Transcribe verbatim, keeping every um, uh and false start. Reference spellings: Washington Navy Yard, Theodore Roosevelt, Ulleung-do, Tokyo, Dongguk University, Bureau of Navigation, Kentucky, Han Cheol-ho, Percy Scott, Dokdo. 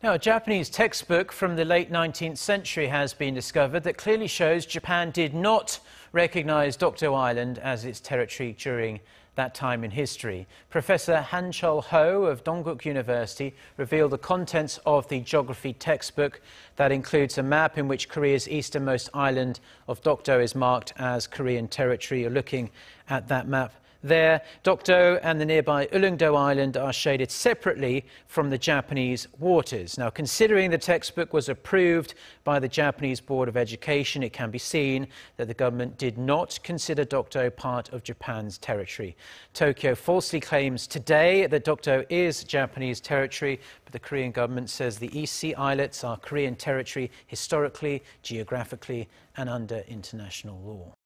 Now, a Japanese textbook from the late nineteenth century has been discovered that clearly shows Japan did not recognize Dokdo Island as its territory during that time in history. Professor Han Cheol-ho of Dongguk University revealed the contents of the geography textbook that includes a map in which Korea's easternmost island of Dokdo is marked as Korean territory. You're looking at that map there. Dokdo and the nearby Ulleung-do Island are shaded separately from the Japanese waters. Now, considering the textbook was approved by the Japanese Board of Education, it can be seen that the government did not consider Dokdo part of Japan's territory. Tokyo falsely claims today that Dokdo is Japanese territory, but the Korean government says the East Sea islets are Korean territory historically, geographically, and under international law.